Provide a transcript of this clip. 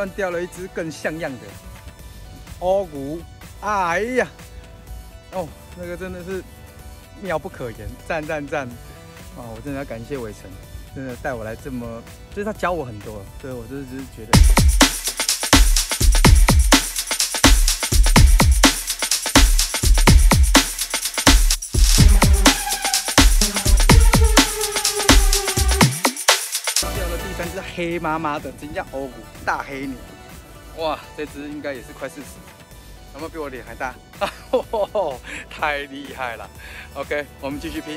算钓了一只更像样的欧骨，哎呀，哦，那个真的是妙不可言，赞赞赞！啊，我真的要感谢伟成，真的带我来这么，就是他教我很多，对我就是觉得。 但是黑麻麻的，真像欧骨大黑牛，哇，这只应该也是快40，有没有比我脸还大？啊、太厉害了 ！OK， 我们继续拼。